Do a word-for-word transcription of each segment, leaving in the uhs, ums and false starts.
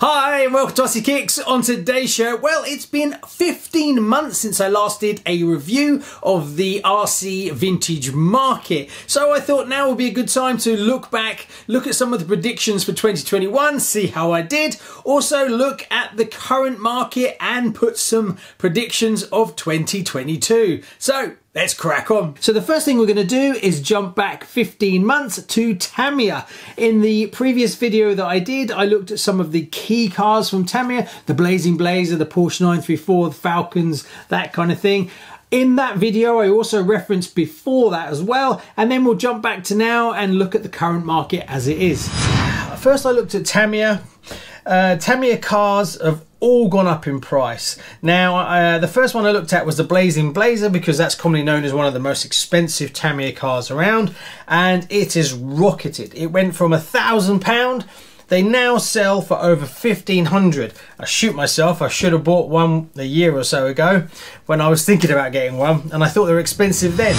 Hi and welcome to R C Kicks. On today's show, well, it's been fifteen months since I last did a review of the R C vintage market. So I thought now would be a good time to look back, look at some of the predictions for twenty twenty-one, see how I did. Also look at the current market and put some predictions of twenty twenty-two. So let's crack on. So the first thing we're going to do is jump back fifteen months to Tamiya. In the previous video that I did, I looked at some of the key cars from Tamiya, the Blazing Blazer, the Porsche nine three four, the Falcons, that kind of thing. In that video, I also referenced before that as well, and then we'll jump back to now and look at the current market as it is. First, I looked at Tamiya. Uh, Tamiya cars have all gone up in price. Now, uh, the first one I looked at was the Blazing Blazer because that's commonly known as one of the most expensive Tamiya cars around, and it is rocketed. It went from a thousand pound. They now sell for over fifteen hundred. I shoot myself, I should have bought one a year or so ago when I was thinking about getting one, and I thought they were expensive then.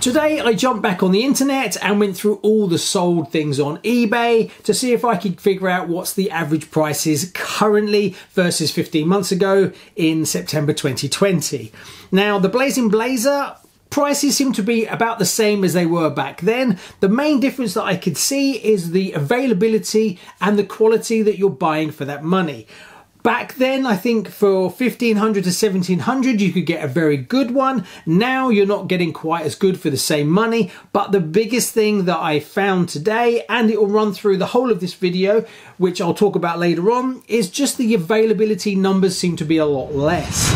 Today I jumped back on the internet and went through all the sold things on eBay to see if I could figure out what's the average prices currently versus fifteen months ago in September twenty twenty. Now the Blazing Blazer prices seem to be about the same as they were back then. The main difference that I could see is the availability and the quality that you're buying for that money. Back then, I think for fifteen hundred to seventeen hundred, you could get a very good one. Now you're not getting quite as good for the same money. But the biggest thing that I found today, and it will run through the whole of this video, which I'll talk about later on, is just the availability numbers seem to be a lot less.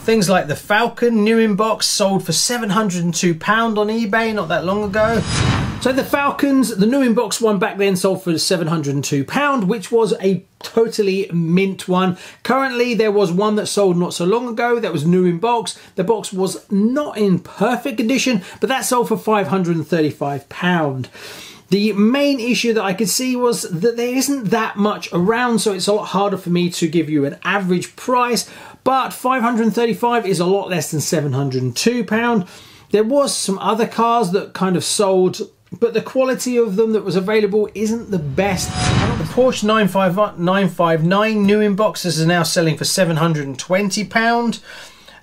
Things like the Falcon, new in box, sold for seven hundred and two pounds on eBay not that long ago. So the Falcons, the new in-box one back then sold for seven hundred and two pounds, which was a totally mint one. Currently, there was one that sold not so long ago that was new in-box. The box was not in perfect condition, but that sold for five hundred and thirty-five pounds. The main issue that I could see was that there isn't that much around, so it's a lot harder for me to give you an average price, but five hundred and thirty-five pounds is a lot less than seven hundred and two pounds. There was some other cars that kind of sold, but the quality of them that was available isn't the best. The Porsche nine fifty-nine new in boxes are now selling for seven hundred and twenty pounds.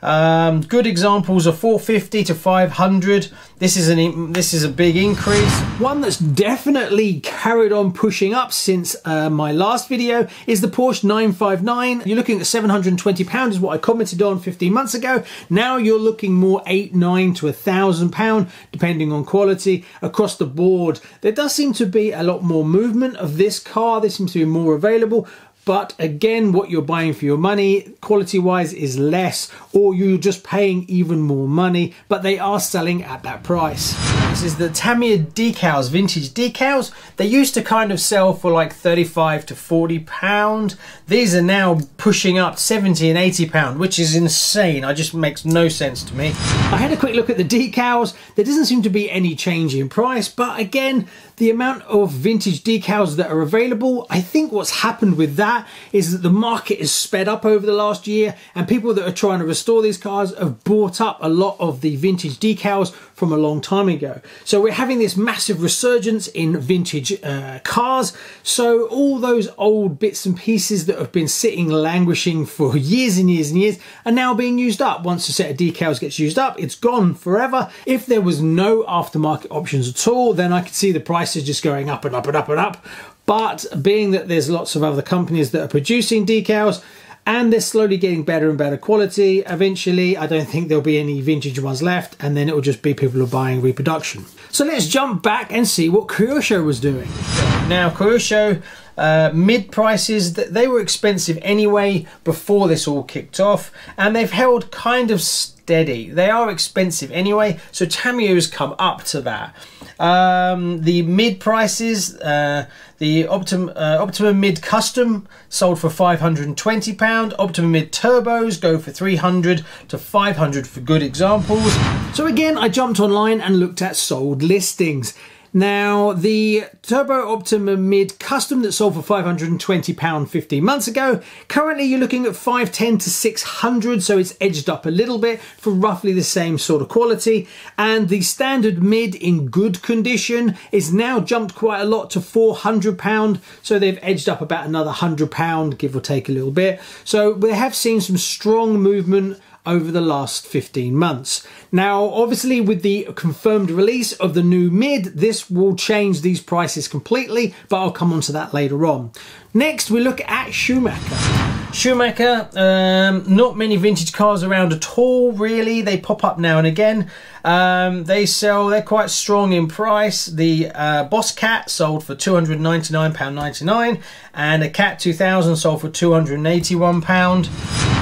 Um, good examples are four fifty to five hundred. This is an this is a big increase. One that's definitely carried on pushing up since uh, my last video is the Porsche nine fifty-nine. You're looking at seven hundred and twenty pounds is what I commented on fifteen months ago. Now you're looking more eight, nine to a thousand pound, depending on quality across the board. There does seem to be a lot more movement of this car. There seems to be more available. But again, what you're buying for your money, quality-wise, is less, or you're just paying even more money, but they are selling at that price. This is the Tamiya decals, vintage decals. They used to kind of sell for like thirty-five to forty pound. These are now pushing up seventy and eighty pound, which is insane. It just makes no sense to me. I had a quick look at the decals. There doesn't seem to be any change in price, but again, the amount of vintage decals that are available, I think what's happened with that is that the market has sped up over the last year, and people that are trying to restore these cars have bought up a lot of the vintage decals from a long time ago. So we're having this massive resurgence in vintage uh, cars. So all those old bits and pieces that have been sitting languishing for years and years and years are now being used up. Once a set of decals gets used up, it's gone forever. If there was no aftermarket options at all, then I could see the prices just going up and up and up and up. But being that there's lots of other companies that are producing decals and they're slowly getting better and better quality, eventually I don't think there'll be any vintage ones left, and then it'll just be people who are buying reproduction. So let's jump back and see what Kyosho was doing. Now Kyosho, uh, mid prices, they were expensive anyway before this all kicked off, and they've held kind of steady. They are expensive anyway, so Tamiya's come up to that. Um, the mid prices, uh, the Optima, uh, Optima Mid Custom sold for five hundred and twenty pounds. Optima Mid Turbos go for three hundred to five hundred for good examples. So again, I jumped online and looked at sold listings. Now, the Turbo Optima Mid Custom that sold for five hundred and twenty pounds fifteen months ago, currently you're looking at five ten to six hundred, so it's edged up a little bit for roughly the same sort of quality. And the standard Mid in good condition is now jumped quite a lot to four hundred pounds, so they've edged up about another one hundred pounds, give or take a little bit. So we have seen some strong movement over the last fifteen months. Now, obviously with the confirmed release of the new Mid, this will change these prices completely, but I'll come on to that later on. Next, we look at Schumacher. Schumacher, um, not many vintage cars around at all, really. They pop up now and again. Um, they sell, they're quite strong in price. The uh, Boss Cat sold for two hundred and ninety-nine pounds ninety-nine, and a Cat two thousand sold for two hundred and eighty-one pounds.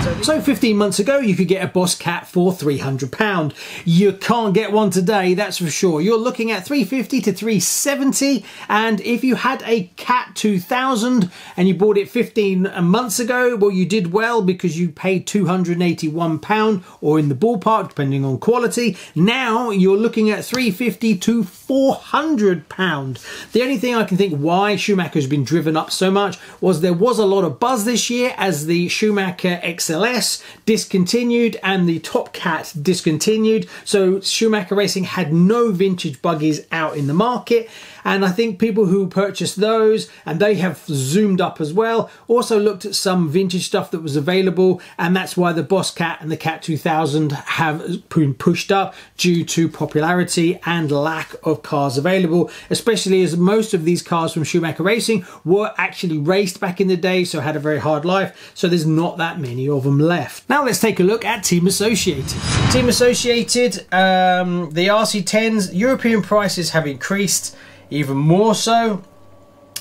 So, so fifteen months ago, you could get a Boss Cat for three hundred pounds. You can't get one today, that's for sure. You're looking at three fifty to three seventy, and if you had a Cat two thousand and you bought it fifteen months ago, well, you did well because you paid two hundred and eighty-one pounds, or in the ballpark, depending on quality. Now you're looking at three fifty to four hundred pounds. The only thing I can think why Schumacher's been driven up so much was there was a lot of buzz this year as the Schumacher X L S discontinued and the Top Cat discontinued. So Schumacher Racing had no vintage buggies out in the market. And I think people who purchased those, and they have zoomed up as well, also looked at some vintage stuff that was available, and that's why the Boss Cat and the Cat two thousand have been pushed up due to popularity and lack of cars available, especially as most of these cars from Schumacher Racing were actually raced back in the day, so had a very hard life, so there's not that many of them left. Now let's take a look at Team Associated. Team Associated, um, the R C tens, European prices have increased even more so.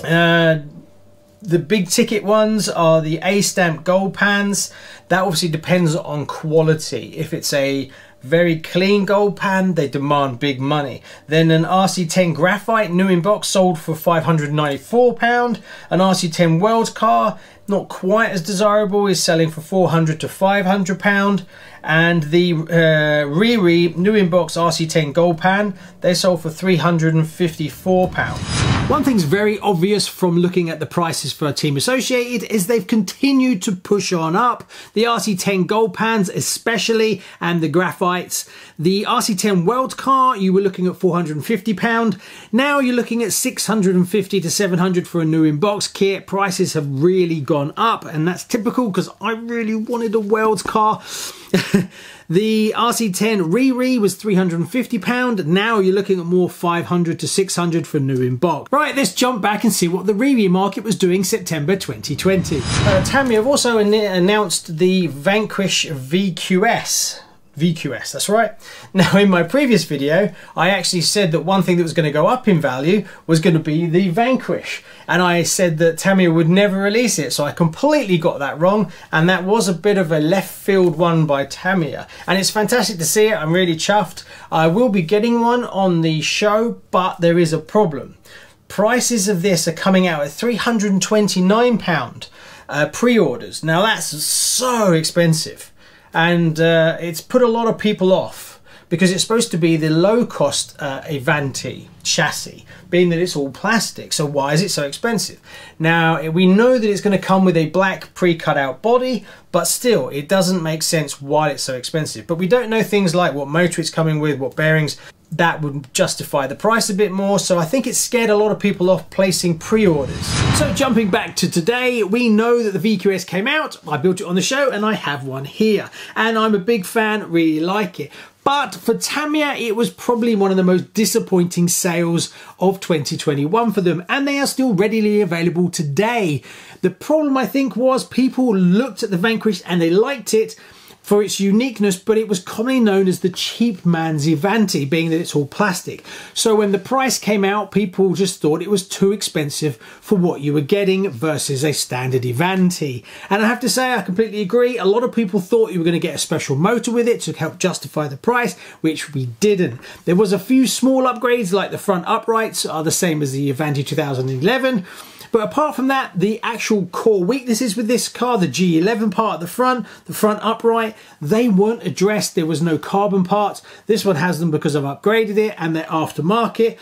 Uh, the big ticket ones are the A stamp gold pans. That obviously depends on quality. If it's a very clean gold pan, they demand big money. Then an R C ten graphite new in box sold for five hundred and ninety-four pounds. An R C ten world car, not quite as desirable, is selling for four hundred to five hundred pounds. And the uh, Riri new in box R C ten gold pan, they sold for three hundred and fifty-four pounds. One thing's very obvious from looking at the prices for Team Associated is they've continued to push on up. The R C ten gold pans especially, and the graphites. The R C ten world car, you were looking at four hundred and fifty pounds. Now you're looking at six hundred and fifty to seven hundred for a new in-box kit. Prices have really gone up, and that's typical because I really wanted a world car. The R C ten Riri was three hundred and fifty pounds. Now you're looking at more five hundred to six hundred for new in box. Right, let's jump back and see what the Riri market was doing September twenty twenty. Uh, Tamiya have also an announced the Vanquish V Q S. V Q S, that's right. Now, in my previous video, I actually said that one thing that was going to go up in value was going to be the Vanquish. And I said that Tamiya would never release it, so I completely got that wrong. And that was a bit of a left field one by Tamiya. And it's fantastic to see it. I'm really chuffed. I will be getting one on the show, but there is a problem. Prices of this are coming out at three hundred and twenty-nine pounds uh, pre-orders. Now, that's so expensive. And uh, it's put a lot of people off because it's supposed to be the low-cost uh, Avanti chassis, being that it's all plastic. So why is it so expensive? Now, we know that it's going to come with a black pre-cut out body, but still, it doesn't make sense why it's so expensive. But we don't know things like what motor it's coming with, what bearings. That would justify the price a bit more, so I think it scared a lot of people off placing pre-orders. So jumping back to today, we know that the V Q S came out, I built it on the show, and I have one here. And I'm a big fan, really like it. But for Tamiya, it was probably one of the most disappointing sales of twenty twenty-one for them, and they are still readily available today. The problem, I think, was people looked at the Vanquish and they liked it for its uniqueness, but it was commonly known as the cheap man's Avanti, being that it's all plastic. So when the price came out, people just thought it was too expensive for what you were getting versus a standard Avanti. And I have to say, I completely agree. A lot of people thought you were going to get a special motor with it to help justify the price, which we didn't. There was a few small upgrades, like the front uprights are the same as the Avanti two thousand eleven. But apart from that, the actual core weaknesses with this car, the G eleven part at the front, the front upright, they weren't addressed. There was no carbon parts. This one has them because I've upgraded it, and they're aftermarket.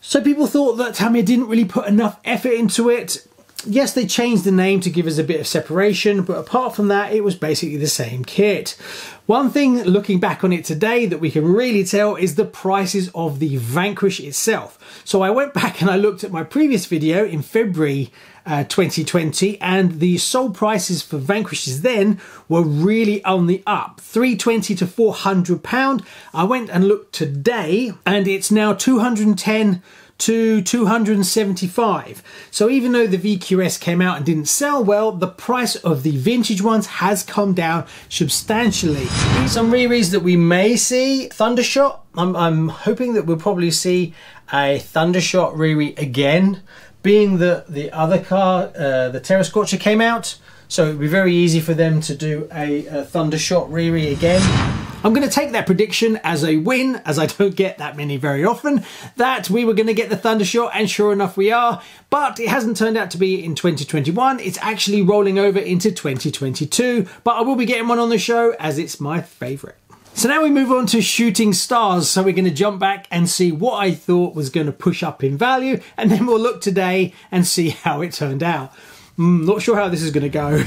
So people thought that Tamiya didn't really put enough effort into it. Yes, they changed the name to give us a bit of separation, but apart from that, it was basically the same kit. One thing, looking back on it today, that we can really tell is the prices of the Vanquish itself. So I went back and I looked at my previous video in February uh, twenty twenty, and the sold prices for Vanquishes then were really on the up, three twenty to four hundred pound. I went and looked today, and it's now two hundred ten to two hundred seventy-five. So even though the V Q S came out and didn't sell well, the price of the vintage ones has come down substantially. Some re-reads that we may see, Thundershot. I'm, I'm hoping that we'll probably see a Thundershot re-read again, being that the other car, uh, the Terra Scorcher, came out. So it'd be very easy for them to do a, a Thundershot re-read again. I'm going to take that prediction as a win, as I don't get that many very often, that we were going to get the Thundershot, and sure enough we are, but it hasn't turned out to be in twenty twenty-one. It's actually rolling over into twenty twenty-two, but I will be getting one on the show as it's my favourite. So now we move on to shooting stars. So we're going to jump back and see what I thought was going to push up in value, and then we'll look today and see how it turned out. Mm, not sure how this is going to go.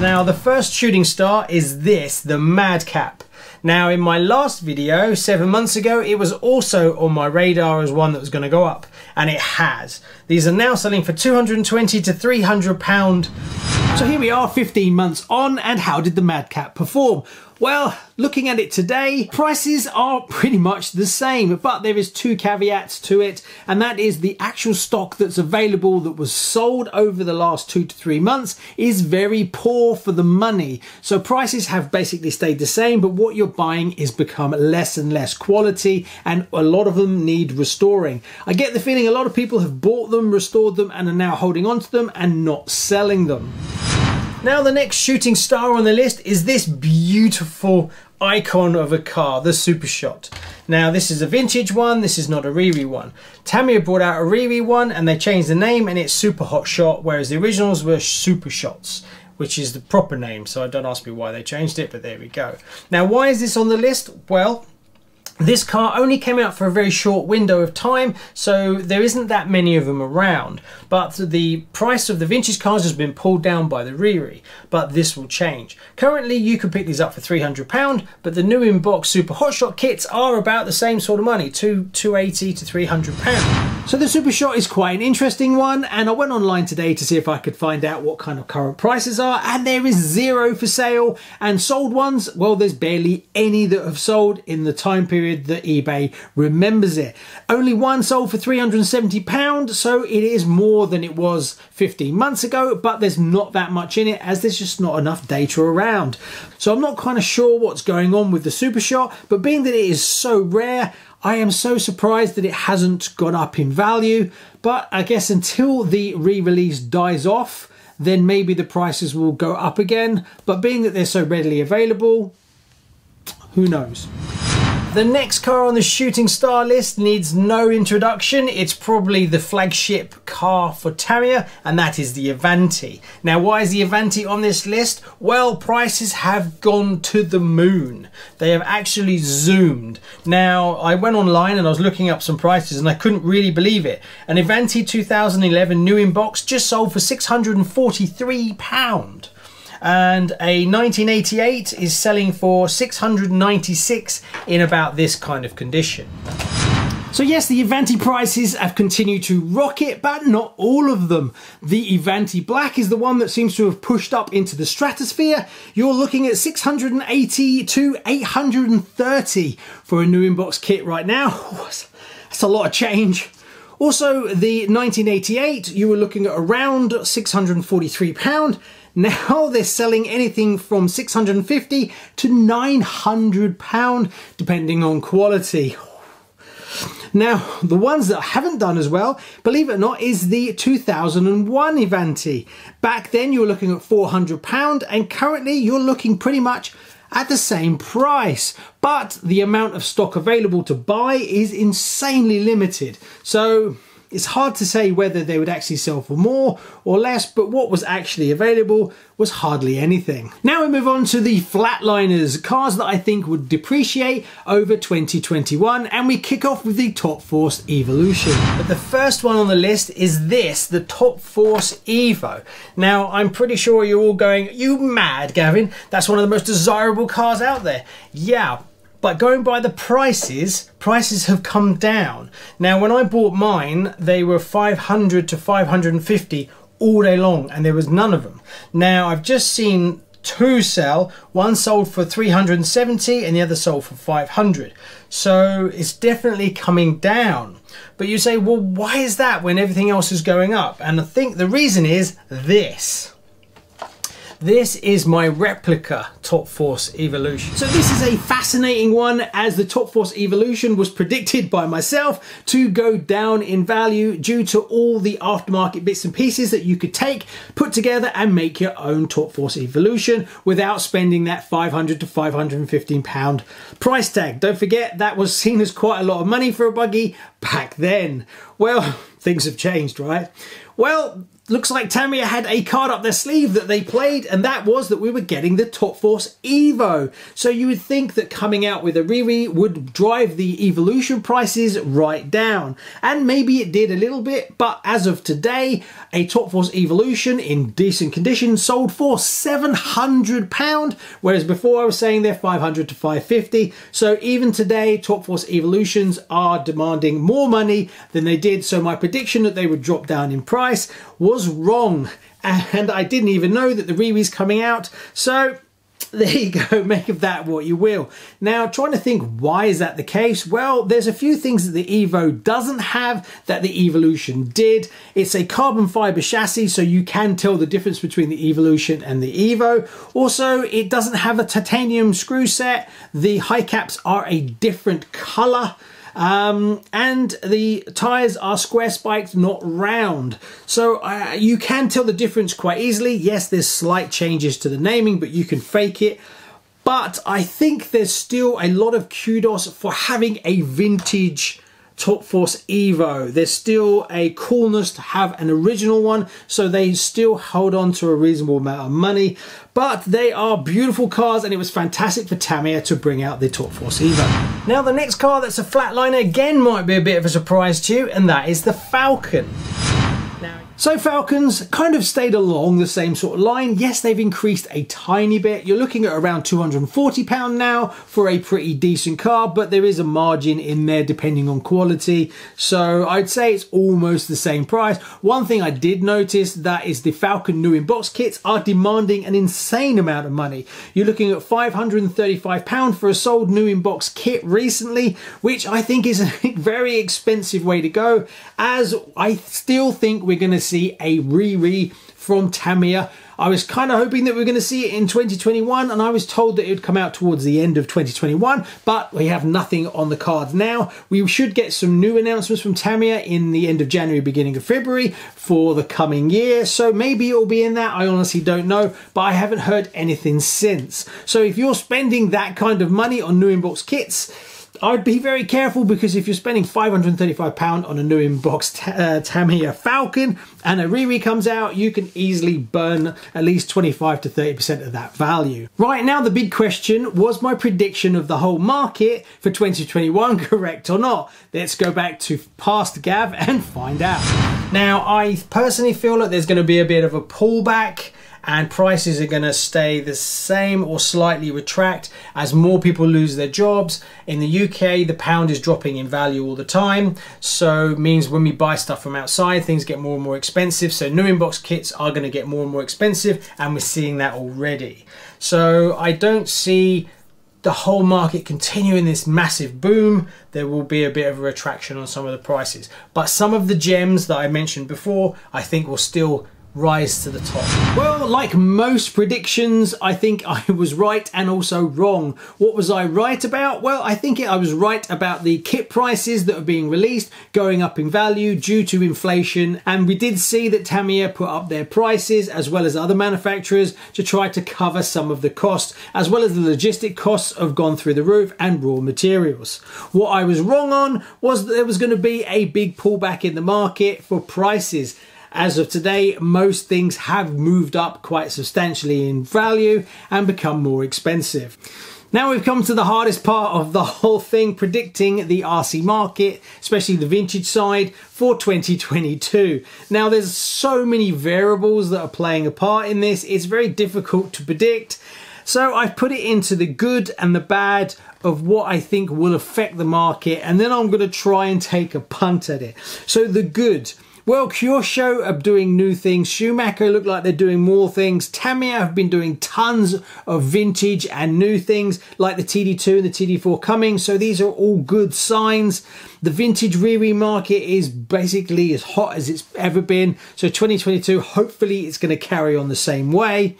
Now the first shooting star is this, the Madcap. Now in my last video, seven months ago, it was also on my radar as one that was going to go up, and it has. These are now selling for two hundred twenty to three hundred pounds. So here we are fifteen months on, and how did the Madcap perform? Well, looking at it today, prices are pretty much the same, but there is two caveats to it, and that is the actual stock that's available that was sold over the last two to three months is very poor for the money. So prices have basically stayed the same, but what you're buying is become less and less quality, and a lot of them need restoring. I get the feeling a lot of people have bought them, restored them, and are now holding on to them and not selling them. Now the next shooting star on the list is this beautiful icon of a car, the Super Shot. Now this is a vintage one, this is not a re-re one. Tamiya brought out a re-re one and they changed the name, and it's Super Hot Shot, whereas the originals were Super Shots, which is the proper name, so don't ask me why they changed it, but there we go. Now why is this on the list? Well, this car only came out for a very short window of time, so there isn't that many of them around, but the price of the vintage cars has been pulled down by the re-re, but this will change. Currently you can pick these up for three hundred pounds, but the new in-box Super Hot Shot kits are about the same sort of money, two eighty to three hundred pounds. So the Super Shot is quite an interesting one, and I went online today to see if I could find out what kind of current prices are, and there is zero for sale, and sold ones, well, there's barely any that have sold in the time period that eBay remembers it. Only one sold for three hundred seventy pounds, so it is more than it was fifteen months ago, but there's not that much in it as there's just not enough data around. So I'm not kind of sure what's going on with the Super Shot, but being that it is so rare, I am so surprised that it hasn't gone up in value. But I guess until the re-release dies off, then maybe the prices will go up again, but being that they're so readily available, who knows. The next car on the shooting star list needs no introduction. It's probably the flagship car for Tamiya, and that is the Avanti. Now, why is the Avanti on this list? Well, prices have gone to the moon. They have actually zoomed. Now, I went online and I was looking up some prices and I couldn't really believe it. An Avanti two thousand eleven new in box just sold for six hundred forty-three pounds. And a nineteen eighty-eight is selling for six hundred ninety-six in about this kind of condition. So yes, the Avanti prices have continued to rocket, but not all of them. The Avanti Black is the one that seems to have pushed up into the stratosphere. You're looking at six hundred eighty to eight hundred thirty for a new in-box kit right now. That's a lot of change. Also, the nineteen eighty-eight, you were looking at around six hundred forty-three pounds. Now they're selling anything from six hundred fifty to nine hundred pounds, depending on quality. Now, the ones that I haven't done as well, believe it or not, is the two thousand one Avanti. Back then you were looking at four hundred pounds, and currently you're looking pretty much at the same price, but the amount of stock available to buy is insanely limited. So It's hard to say whether they would actually sell for more or less, but what was actually available was hardly anything. Now we move on to the flatliners, cars that I think would depreciate over twenty twenty-one, and we kick off with the Top Force Evolution. But the first one on the list is this, the Top Force Evo. Now I'm pretty sure you're all going, you mad, Gavin? That's one of the most desirable cars out there. Yeah. But going by the prices, prices have come down. Now, when I bought mine, they were five hundred to five hundred fifty all day long, and there was none of them. Now, I've just seen two sell. One sold for three hundred seventy and the other sold for five hundred. So it's definitely coming down. But you say, well, why is that when everything else is going up? And I think the reason is this. This is my replica Top Force Evolution. So this is a fascinating one, as the Top Force Evolution was predicted by myself to go down in value due to all the aftermarket bits and pieces that you could take, put together and make your own Top Force Evolution without spending that five hundred to five hundred fifteen pound price tag. Don't forget, that was seen as quite a lot of money for a buggy back then. Well, things have changed, right? Well, looks like Tamiya had a card up their sleeve that they played, and that was that we were getting the Top Force Evo. So you would think that coming out with a Riri would drive the Evolution prices right down. And maybe it did a little bit, but as of today, a Top Force Evolution in decent condition sold for seven hundred pounds, whereas before I was saying they're five hundred to five fifty. So even today, Top Force Evolutions are demanding more money than they did. So my prediction that they would drop down in price was wrong, and I didn't even know that the Riri's coming out. So there you go, make of that what you will. Now, trying to think, why is that the case? Well, there's a few things that the Evo doesn't have that the Evolution did. It's a carbon fiber chassis, so you can tell the difference between the Evolution and the Evo. Also, it doesn't have a titanium screw set. The high caps are a different color. Um, and the tyres are square spiked, not round. So uh, you can tell the difference quite easily. Yes, there's slight changes to the naming, but you can fake it. But I think there's still a lot of kudos for having a vintage Top Force Evo. There's still a coolness to have an original one, so they still hold on to a reasonable amount of money. But they are beautiful cars, and it was fantastic for Tamiya to bring out the Top Force Evo. Now the next car that's a flatliner again might be a bit of a surprise to you, and that is the Falcon. So Falcons kind of stayed along the same sort of line. Yes, they've increased a tiny bit. You're looking at around two hundred forty pounds now for a pretty decent car, but there is a margin in there depending on quality. So I'd say it's almost the same price. One thing I did notice, that is the Falcon new in box kits are demanding an insane amount of money. You're looking at five hundred thirty-five pounds for a sold new in box kit recently, which I think is a very expensive way to go, as I still think we're going to see see a Riri from Tamiya. I was kind of hoping that we were going to see it in twenty twenty-one, and I was told that it would come out towards the end of twenty twenty-one, but we have nothing on the cards now. We should get some new announcements from Tamiya in the end of January, beginning of February for the coming year, so maybe it'll be in that. I honestly don't know, but I haven't heard anything since. So if you're spending that kind of money on new inbox kits, I'd be very careful, because if you're spending five hundred thirty-five pounds on a new in-box uh, Tamiya Falcon and a Riri comes out, you can easily burn at least twenty-five to thirty percent of that value. Right now, the big question was my prediction of the whole market for twenty twenty-one correct or not? Let's go back to past Gav and find out. Now, I personally feel that there's going to be a bit of a pullback, and prices are going to stay the same or slightly retract as more people lose their jobs. In the U K, the pound is dropping in value all the time, so it means when we buy stuff from outside, things get more and more expensive. So new in-box kits are going to get more and more expensive, and we're seeing that already. So I don't see the whole market continuing this massive boom. There will be a bit of a retraction on some of the prices, but some of the gems that I mentioned before, I think will still rise to the top. Well, like most predictions, I think I was right and also wrong. What was I right about? Well, I think it, I was right about the kit prices that are being released going up in value due to inflation, and we did see that Tamiya put up their prices as well as other manufacturers to try to cover some of the costs, as well as the logistic costs have gone through the roof and raw materials. What I was wrong on was that there was going to be a big pullback in the market for prices. As of today, most things have moved up quite substantially in value and become more expensive. Now we've come to the hardest part of the whole thing, predicting the R C market, especially the vintage side, for twenty twenty-two. Now there's so many variables that are playing a part in this, it's very difficult to predict. So I've put it into the good and the bad of what I think will affect the market, and then I'm going to try and take a punt at it. So the good. Well, Kyosho are doing new things, Schumacher look like they're doing more things, Tamiya have been doing tons of vintage and new things like the T D two and the T D four coming, so these are all good signs. The vintage Riri market is basically as hot as it's ever been, so twenty twenty-two, hopefully it's going to carry on the same way.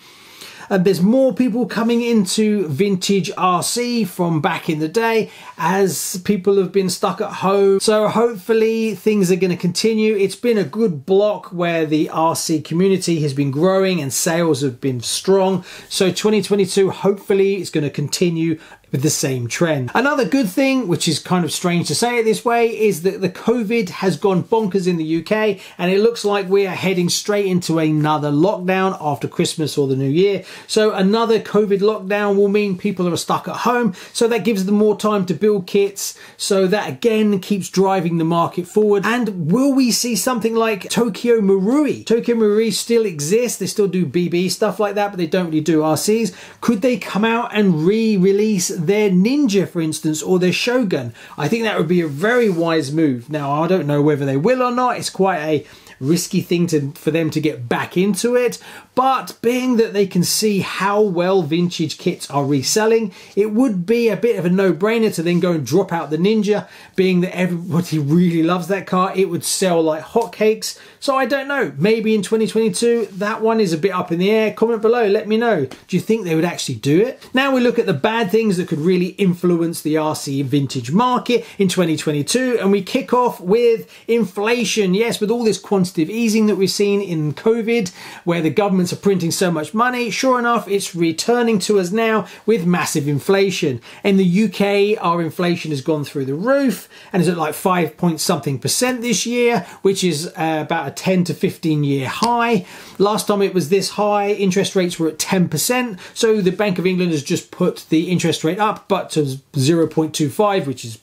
Uh, there's more people coming into vintage R C from back in the day as people have been stuck at home. So hopefully things are going to continue. It's been a good block where the R C community has been growing and sales have been strong. So twenty twenty-two, hopefully it's going to continue with the same trend. Another good thing, which is kind of strange to say it this way, is that the COVID has gone bonkers in the U K, and it looks like we are heading straight into another lockdown after Christmas or the New Year. So another COVID lockdown will mean people are stuck at home, so that gives them more time to build kits, so that again keeps driving the market forward. And will we see something like Tokyo Marui? Tokyo Marui still exists, they still do B B, stuff like that, but they don't really do R Cs. Could they come out and re-release their Ninja, for instance, or their Shogun? I think that would be a very wise move. Now I don't know whether they will or not, it's quite a risky thing to, for them to get back into it, but being that they can see how well vintage kits are reselling, it would be a bit of a no-brainer to then go and drop out the Ninja, being that everybody really loves that car, it would sell like hotcakes. So I don't know, maybe in twenty twenty-two, that one is a bit up in the air. Comment below, let me know, do you think they would actually do it? Now we look at the bad things that could really influence the R C vintage market in twenty twenty-two, and we kick off with inflation. Yes, with all this quantity easing that we've seen in COVID, where the governments are printing so much money, sure enough it's returning to us now with massive inflation. In the U K, our inflation has gone through the roof and is at like five point something percent this year, which is uh, about a ten to fifteen year high. Last time it was this high, interest rates were at ten percent, so the Bank of England has just put the interest rate up but to zero point two five, which is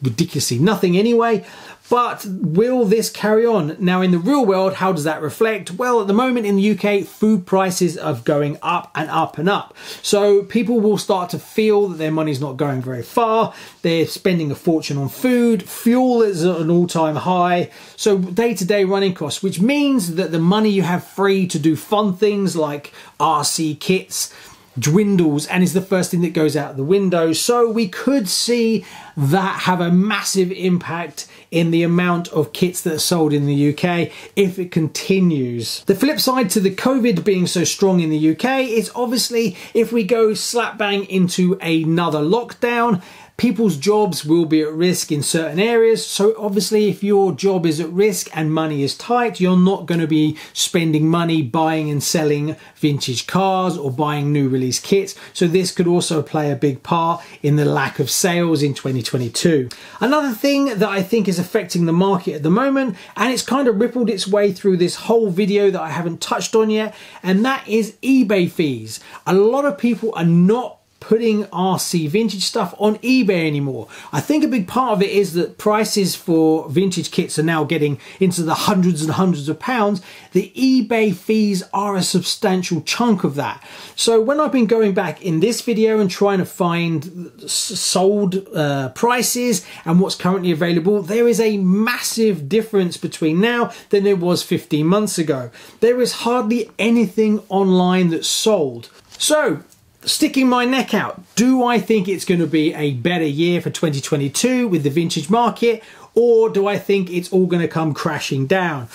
ridiculously nothing anyway. But will this carry on? Now in the real world, how does that reflect? Well, at the moment in the U K, food prices are going up and up and up. So people will start to feel that their money's not going very far. They're spending a fortune on food. Fuel is at an all-time high. So day-to-day running costs, which means that the money you have free to do fun things like R C kits dwindles and is the first thing that goes out the window. So we could see that have a massive impact in the amount of kits that are sold in the U K if it continues. The flip side to the COVID being so strong in the U K is obviously if we go slap bang into another lockdown, people's jobs will be at risk in certain areas. So obviously if your job is at risk and money is tight, you're not going to be spending money buying and selling vintage cars or buying new release kits. So this could also play a big part in the lack of sales in twenty twenty-two. Another thing that I think is affecting the market at the moment, and it's kind of rippled its way through this whole video that I haven't touched on yet, and that is eBay fees. A lot of people are not putting R C vintage stuff on eBay anymore. I think a big part of it is that prices for vintage kits are now getting into the hundreds and hundreds of pounds. The eBay fees are a substantial chunk of that. So when I've been going back in this video and trying to find sold uh, prices and what's currently available, there is a massive difference between now than there was fifteen months ago. There is hardly anything online that's sold. So sticking my neck out, do I think it's going to be a better year for twenty twenty-two with the vintage market, or do I think it's all going to come crashing down?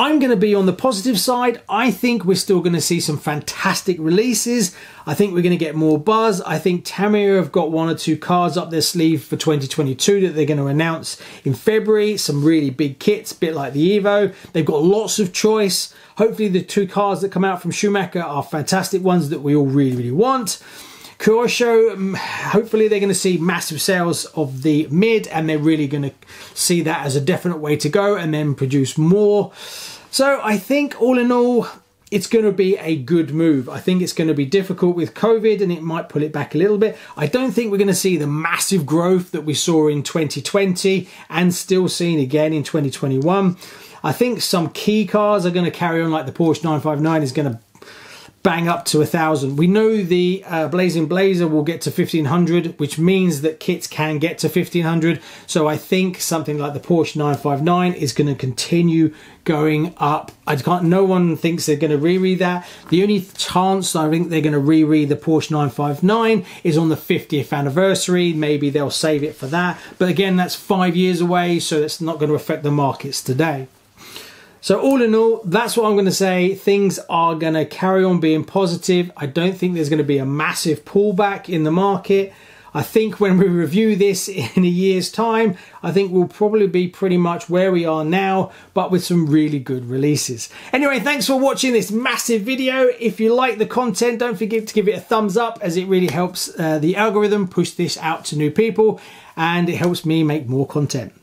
I'm going to be on the positive side. I think we're still going to see some fantastic releases. I think we're going to get more buzz. I think Tamiya have got one or two cards up their sleeve for twenty twenty-two that they're going to announce in February. Some really big kits, a bit like the Evo. They've got lots of choice. Hopefully the two cards that come out from Schumacher are fantastic ones that we all really, really want. Kyosho, hopefully they're going to see massive sales of the mid, and they're really going to see that as a definite way to go and then produce more. So I think all in all, it's going to be a good move. I think it's going to be difficult with COVID and it might pull it back a little bit. I don't think we're going to see the massive growth that we saw in twenty twenty and still seen again in twenty twenty-one. I think some key cars are going to carry on, like the Porsche nine five nine is going to bang up to a thousand. We know the uh, Blazing Blazer will get to fifteen hundred, which means that kits can get to fifteen hundred. So I think something like the Porsche nine five nine is going to continue going up. I can't. No one thinks they're going to reread that. The only chance I think they're going to reread the Porsche nine five nine is on the fiftieth anniversary. Maybe they'll save it for that. But again, that's five years away, so it's not going to affect the markets today. So all in all, that's what I'm going to say. Things are going to carry on being positive. I don't think there's going to be a massive pullback in the market. I think when we review this in a year's time, I think we'll probably be pretty much where we are now, but with some really good releases. Anyway, thanks for watching this massive video. If you like the content, don't forget to give it a thumbs up, as it really helps uh, the algorithm push this out to new people, and it helps me make more content.